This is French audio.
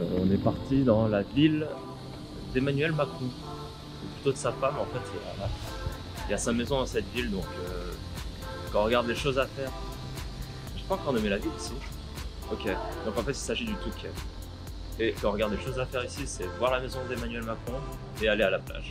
On est parti dans la ville d'Emmanuel Macron, plutôt de sa femme en fait, il y a sa maison dans cette ville, donc quand on regarde les choses à faire, je n'ai pas encore nommé la ville ici, ok, donc en fait il s'agit du Touquet, et quand on regarde les choses à faire ici, c'est voir la maison d'Emmanuel Macron et aller à la plage.